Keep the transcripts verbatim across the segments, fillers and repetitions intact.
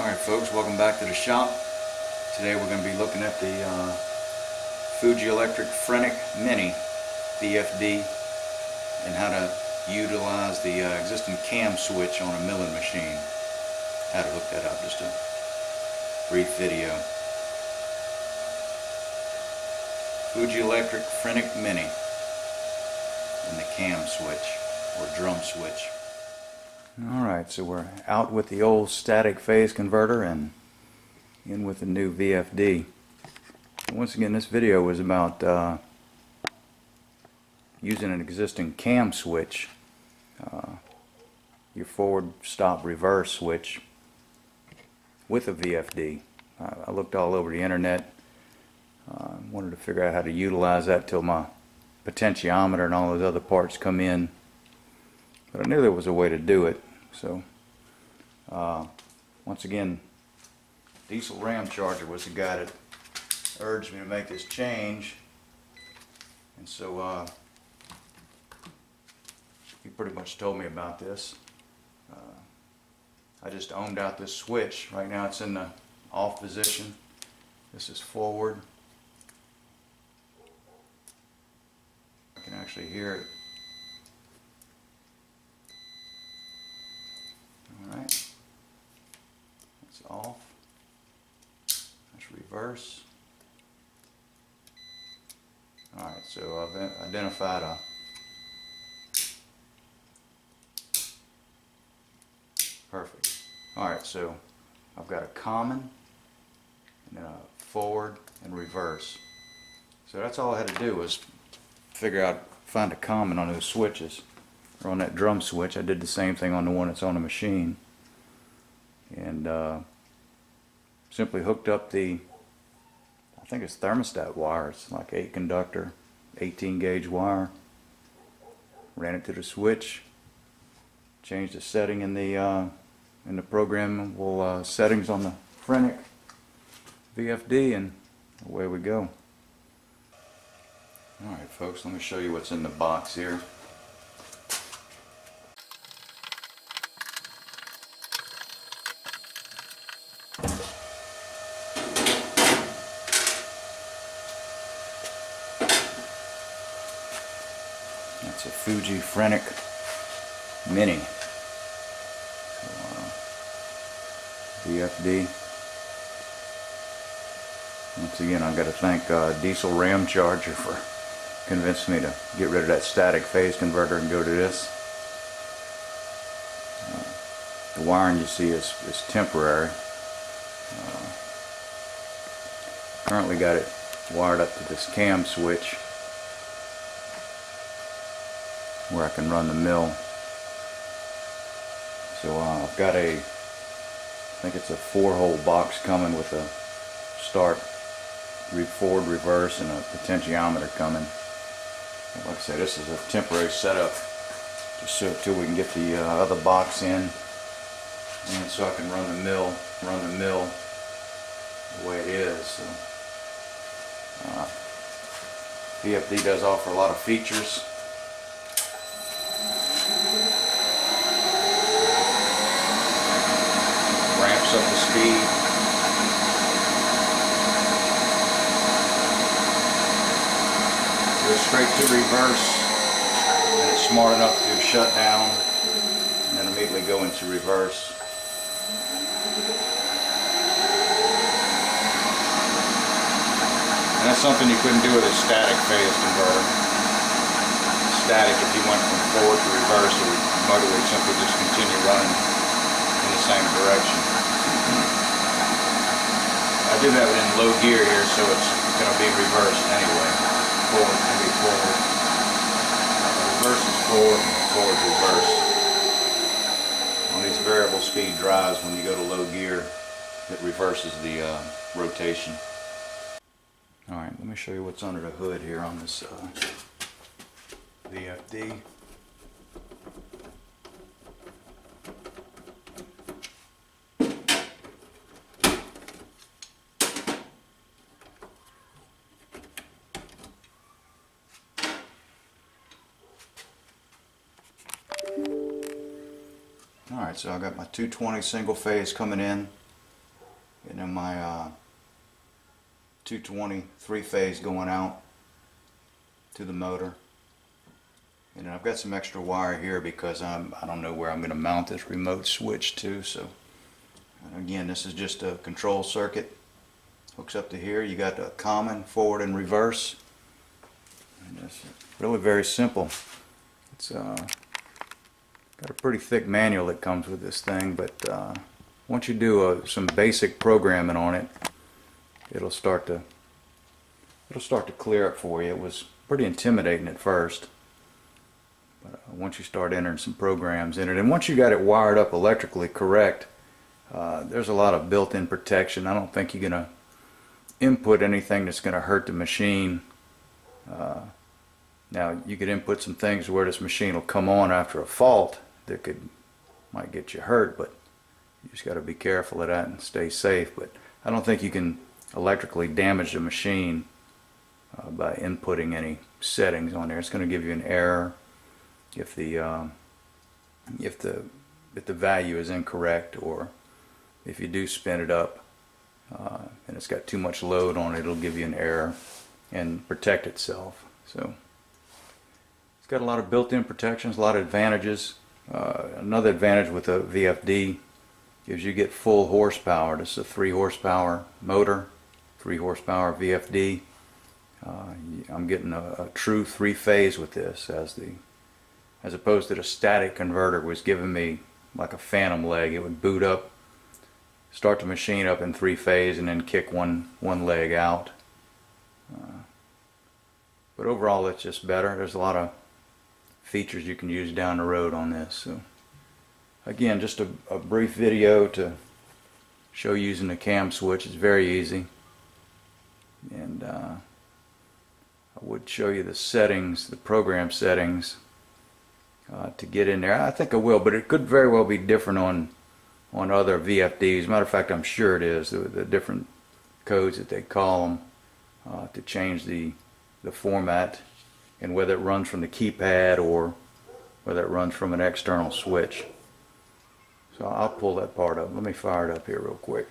Alright folks, welcome back to the shop. Today we're going to be looking at the uh, Fuji Electric Frenic Mini V F D and how to utilize the uh, existing cam switch on a milling machine. How to hook that up, just a brief video. Fuji Electric Frenic Mini and the cam switch or drum switch. Alright, so we're out with the old static phase converter and in with the new V F D. Once again, this video was about uh, using an existing cam switch, uh, your forward, stop, reverse switch with a V F D. Uh, I looked all over the internet, uh, wanted to figure out how to utilize that till my potentiometer and all those other parts come in, but I knew there was a way to do it. So, uh, once again, Diesel Ram Charger was the guy that urged me to make this change, and so uh, he pretty much told me about this. Uh, I just ohmed out this switch. Right now it's in the off position. This is forward. I can actually hear it. Alright, that's off. That's reverse. Alright, so I've identified a perfect. Alright, so I've got a common and then a forward and reverse. So that's all I had to do was figure out, find a common on those switches. Or on that drum switch. I did the same thing on the one that's on the machine, and uh, simply hooked up the, I think it's thermostat wire. It's like eight conductor, eighteen gauge wire. Ran it to the switch. Changed the setting in the uh, in the programmable uh, settings on the Frenic V F D, and away we go. All right, folks. Let me show you what's in the box here. That's a Fuji Frenic Mini. So, uh, V F D. Once again, I've got to thank uh, Diesel Ram Charger for convincing me to get rid of that static phase converter and go to this. Uh, the wiring you see is, is temporary. Uh, currently got it wired up to this cam switch, where I can run the mill. So uh, I've got a, I think it's a four hole box coming with a start, re forward, reverse, and a potentiometer coming. But like I say, this is a temporary setup just so till we can get the uh, other box in, and so I can run the mill, run the mill the way it is. So, uh, V F D does offer a lot of features. Ramps up the speed. Goes straight to reverse, and it's smart enough to shut down and then immediately go into reverse. And that's something you couldn't do with a static phase converter. Static, if you went from forward to reverse, it would, the motor would simply just continue running in the same direction. I do have it in low gear here, so it's going to be reversed anyway. Forward can be forward. Reverse is forward, and forward is reverse. On these variable speed drives, when you go to low gear, it reverses the uh, rotation. Alright, let me show you what's under the hood here on this uh, V F D. Alright, so I've got my two twenty single phase coming in Getting in my uh, two twenty three-phase going out to the motor. And then I've got some extra wire here because I'm, I don't know where I'm going to mount this remote switch to. So, and again, this is just a control circuit. Hooks up to here. You got the common, forward, and reverse. And it's really very simple. It's uh, got a pretty thick manual that comes with this thing, but uh, once you do uh, some basic programming on it, it'll start to it'll start to clear up for you. It was pretty intimidating at first, but uh, once you start entering some programs in it, and once you got it wired up electrically correct, uh, there's a lot of built-in protection. I don't think you're gonna input anything that's gonna hurt the machine. Uh, now you could input some things where this machine will come on after a fault that could might get you hurt, but you just got to be careful of that and stay safe. But I don't think you can electrically damage the machine uh, by inputting any settings on there. It's going to give you an error if the um, if the if the value is incorrect, or if you do spin it up uh, and it's got too much load on it, it'll give you an error and protect itself. So it's got a lot of built-in protections, a lot of advantages. Uh, another advantage with a V F D is you get full horsepower. This is a three horsepower motor, three horsepower V F D. Uh, I'm getting a, a true three phase with this, as the as opposed to the static converter was giving me like a phantom leg. It would boot up, start the machine up in three phase, and then kick one one leg out. Uh, but overall, it's just better. There's a lot of features you can use down the road on this. So again, just a, a brief video to show using the cam switch. It's very easy, and uh, I would show you the settings, the program settings uh, to get in there. I think I will, but it could very well be different on on other V F Ds. Matter of fact, I'm sure it is. The, the different codes that they call them. Uh, to change the the format, and whether it runs from the keypad or whether it runs from an external switch. So I'll pull that part up. Let me fire it up here real quick.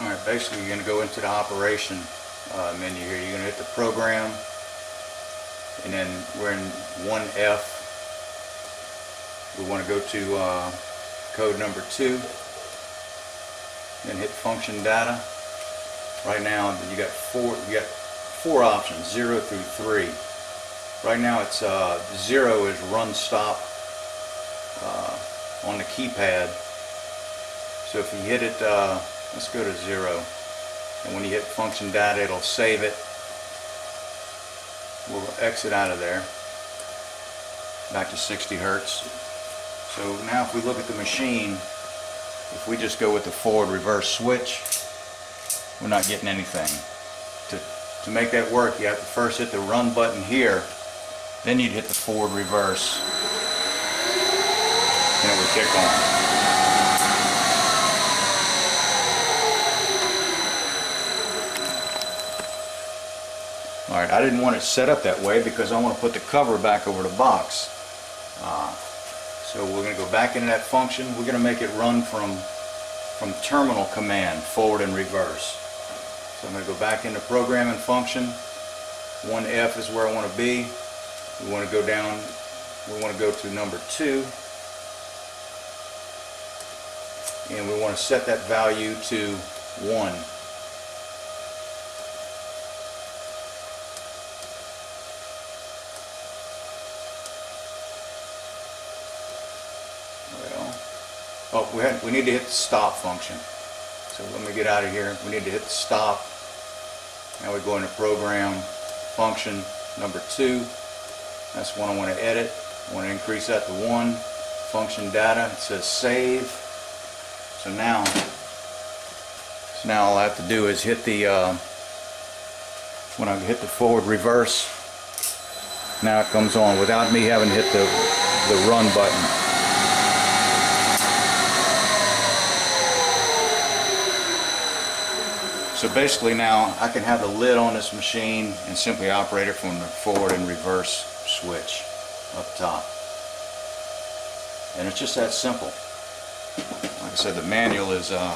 Alright, basically you're going to go into the operation uh, menu here. You're going to hit the program. And then we're in one F. We want to go to uh, code number two. Then hit function data. Right now you got four. You got four options: zero through three. Right now it's uh, zero is run stop uh, on the keypad. So if you hit it, uh, let's go to zero. And when you hit function data, it'll save it. We'll exit out of there back to sixty hertz. So now if we look at the machine, if we just go with the forward reverse switch, we're not getting anything. To, to make that work, you have to first hit the run button here, then you'd hit the forward reverse, and it would kick on. Alright, I didn't want it set up that way because I want to put the cover back over the box. Uh, so we're going to go back into that function. We're going to make it run from, from terminal command, forward and reverse. So I'm going to go back into programming function. one F is where I want to be. We want to go down, we want to go to number two. And we want to set that value to one. Oh, we, had, we need to hit the stop function. So let me get out of here. We need to hit the stop. Now we go into program function number two. That's one I want to edit. I want to increase that to one. Function data, it says save. So now, so now all I have to do is hit the, uh, when I hit the forward reverse, now it comes on without me having to hit the, the run button. So basically now I can have the lid on this machine and simply operate it from the forward and reverse switch up top. And it's just that simple. Like I said, the manual is uh,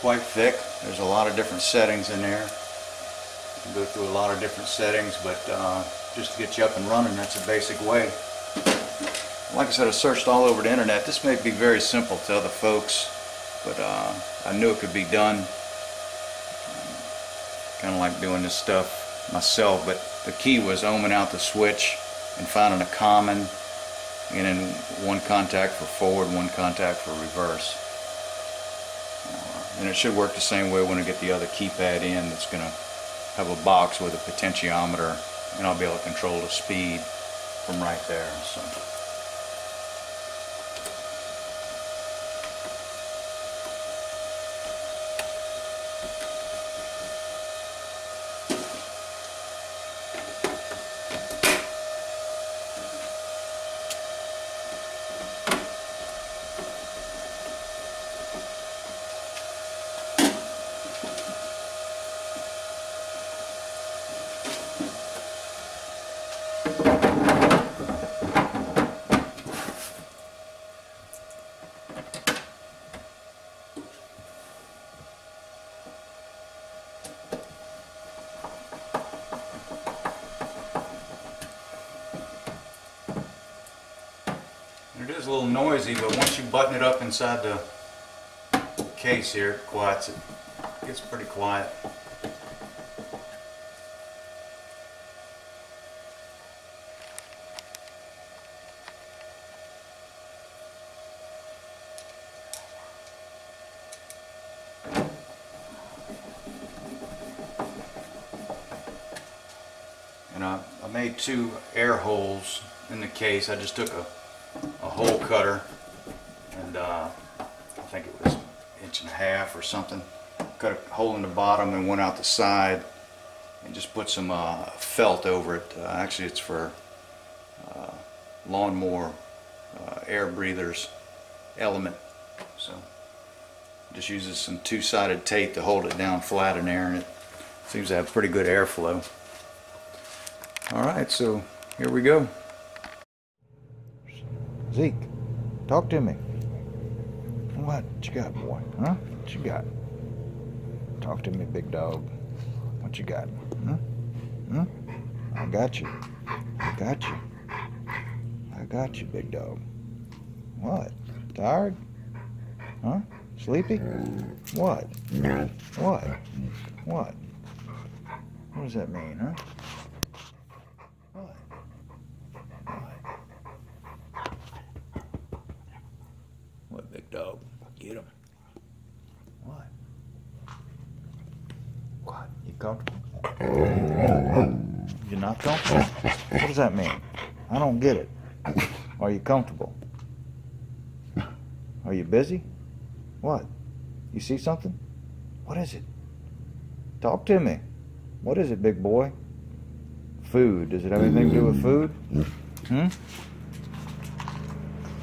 quite thick. There's a lot of different settings in there. You can go through a lot of different settings, but uh, just to get you up and running, that's a basic way. Like I said, I searched all over the internet. This may be very simple to other folks, but uh, I knew it could be done. Um, kind of like doing this stuff myself, but the key was ohming out the switch and finding a common, and then one contact for forward, one contact for reverse. Uh, and it should work the same way when I get the other keypad in. That's going to have a box with a potentiometer, and I'll be able to control the speed from right there. So. It is a little noisy, but once you button it up inside the case here, it quiets it. It gets pretty quiet. And I, I made two air holes in the case. I just took a a hole cutter, and uh, I think it was an inch and a half or something. Cut a hole in the bottom and one out the side, and just put some uh, felt over it. Uh, actually, it's for uh, lawnmower uh, air breathers element. So just uses some two-sided tape to hold it down flat in there, and it seems to have pretty good airflow. All right, so here we go. Zeke, talk to me. What you got, boy? Huh? What you got? Talk to me, big dog. What you got? Huh? Huh? I got you. I got you. I got you, big dog. What? Tired? Huh? Sleepy? What? What? What? What does that mean, huh? Dog, get him. What? What? You comfortable? You're not comfortable? What does that mean? I don't get it. Are you comfortable? Are you busy? What? You see something? What is it? Talk to me. What is it, big boy? Food. Does it have anything to do with food? Hmm?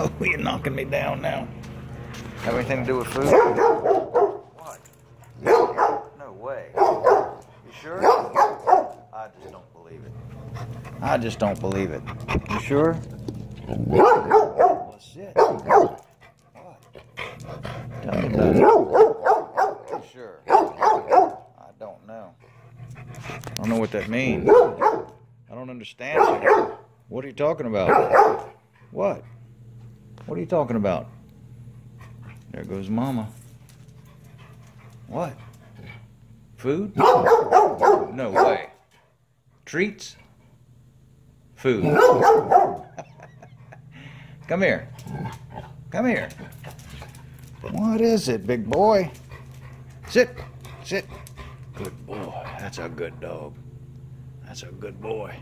Oh, you're knocking me down now. Have anything to do with food? What? No way. You sure? I just don't believe it. I just don't believe it. You sure? That's it. What? Tell me about it. You sure? I don't know. I don't know what that means. I don't understand you. What are you talking about? What? What are you talking about? There goes Mama. What? Food? No way. Treats? Food. Come here. Come here. What is it, big boy? Sit. Sit. Good boy. That's a good dog. That's a good boy.